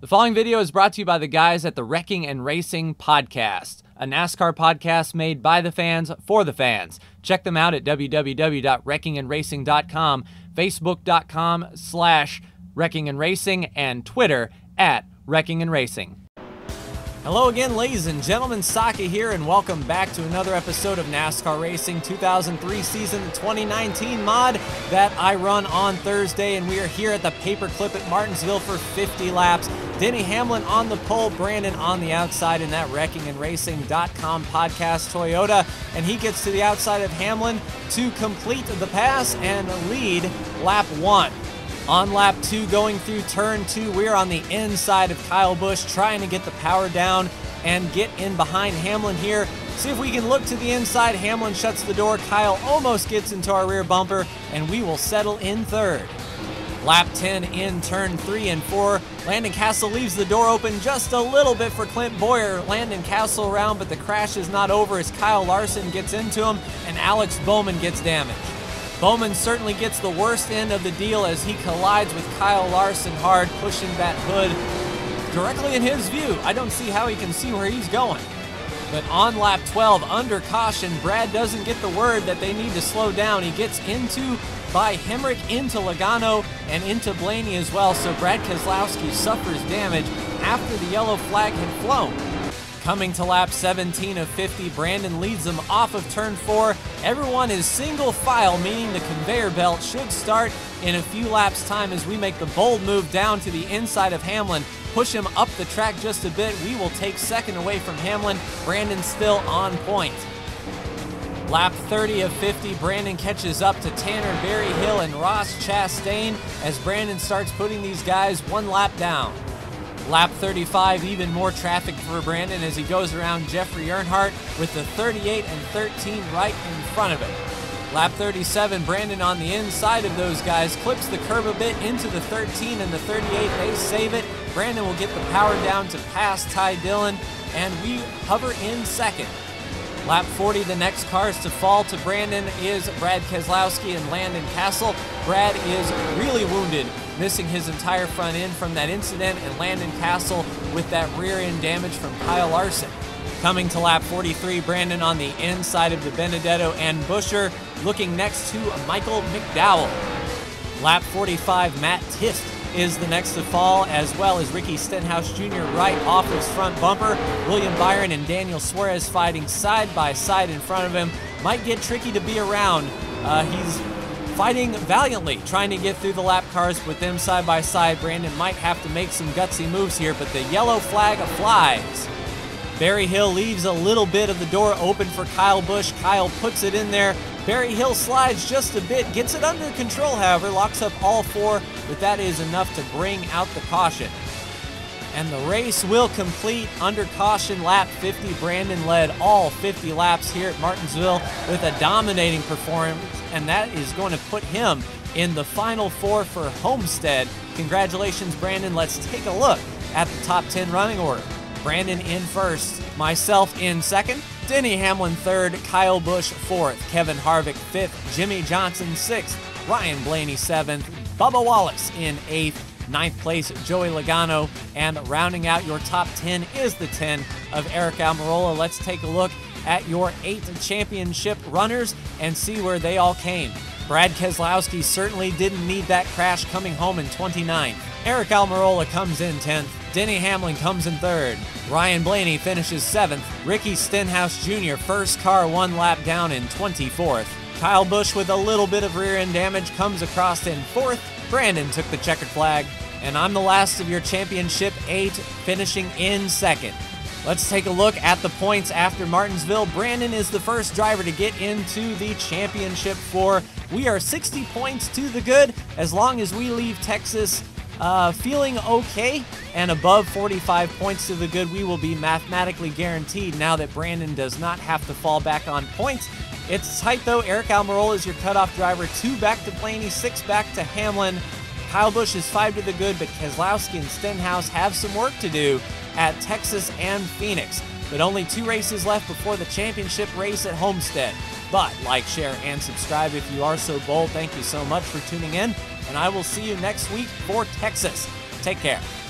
The following video is brought to you by the guys at the Wrecking and Racing podcast, a NASCAR podcast made by the fans for the fans. Check them out at www.wreckingandracing.com, facebook.com/wreckingandracing, and Twitter at wreckingandracing. Hello again, ladies and gentlemen, Saki here, and welcome back to another episode of NASCAR Racing 2003 season 2019 mod that I run on Thursday, and we are here at the Paperclip at Martinsville for 50 laps. Denny Hamlin on the pole, Brandon on the outside in that wreckingandracing.com podcast Toyota, and he gets to the outside of Hamlin to complete the pass and lead lap one. On lap two, going through turn two, we're on the inside of Kyle Busch, trying to get the power down and get in behind Hamlin here. See if we can look to the inside. Hamlin shuts the door. Kyle almost gets into our rear bumper, and we will settle in third. Lap 10 in turn 3 and 4. Landon Castle leaves the door open just a little bit for Clint Boyer. Landon Castle around, but the crash is not over as Kyle Larson gets into him, and Alex Bowman gets damaged. Bowman certainly gets the worst end of the deal as he collides with Kyle Larson hard, pushing that hood directly in his view. I don't see how he can see where he's going. But on lap 12, under caution, Brad doesn't get the word that they need to slow down. He gets into by Hemrick, into Logano, and into Blaney as well, so Brad Keselowski suffers damage after the yellow flag had flown. Coming to lap 17 of 50, Brandon leads them off of turn 4. Everyone is single file, meaning the conveyor belt should start in a few laps time as we make the bold move down to the inside of Hamlin. Push him up the track just a bit. We will take second away from Hamlin. Brandon still on point. Lap 30 of 50, Brandon catches up to Tanner Berryhill and Ross Chastain as Brandon starts putting these guys one lap down. Lap 35, even more traffic for Brandon as he goes around Jeffrey Earnhardt with the 38 and 13 right in front of him. Lap 37, Brandon on the inside of those guys, clips the curb a bit into the 13 and the 38. They save it. Brandon will get the power down to pass Ty Dillon, and we hover in second. Lap 40, the next cars to fall to Brandon is Brad Keselowski and Landon Castle. Brad is really wounded, missing his entire front end from that incident, and Landon Castle with that rear end damage from Kyle Larson. Coming to lap 43, Brandon on the inside of DiBenedetto and Buescher, looking next to Michael McDowell. Lap 45, Matt Tist is the next to fall, as well as Ricky Stenhouse Jr. right off his front bumper. William Byron and Daniel Suarez fighting side by side in front of him. Might get tricky to be around. He's fighting valiantly, trying to get through the lap cars with them side by side. Brandon might have to make some gutsy moves here, but the yellow flag flies. Berryhill leaves a little bit of the door open for Kyle Busch. Kyle puts it in there. Berryhill slides just a bit, gets it under control, however, locks up all four, but that is enough to bring out the caution. And the race will complete under caution lap 50. Brandon led all 50 laps here at Martinsville with a dominating performance, and that is going to put him in the final four for Homestead. Congratulations, Brandon. Let's take a look at the top 10 running order. Brandon in first, myself in second, Denny Hamlin third, Kyle Busch fourth, Kevin Harvick fifth, Jimmie Johnson sixth, Ryan Blaney seventh, Bubba Wallace in eighth, ninth place, Joey Logano, and rounding out your top 10 is the 10 of Eric Almirola. Let's take a look at your 8 championship runners and see where they all came. Brad Keselowski certainly didn't need that crash, coming home in 29th. Eric Almirola comes in 10th. Denny Hamlin comes in 3rd. Ryan Blaney finishes 7th. Ricky Stenhouse Jr., first car one lap down, in 24th. Kyle Busch, with a little bit of rear end damage, comes across in 4th. Brandon took the checkered flag, and I'm the last of your championship 8, finishing in second. Let's take a look at the points after Martinsville. Brandon is the first driver to get into the championship 4. We are 60 points to the good as long as we leave Texas feeling okay, and above 45 points to the good, we will be mathematically guaranteed now that Brandon does not have to fall back on points. It's tight, though. Eric Almirola is your cutoff driver. 2 back to Blaney, 6 back to Hamlin. Kyle Busch is 5 to the good, but Keselowski and Stenhouse have some work to do at Texas and Phoenix. But only 2 races left before the championship race at Homestead. But like, share, and subscribe if you are so bold. Thank you so much for tuning in, and I will see you next week for Texas. Take care.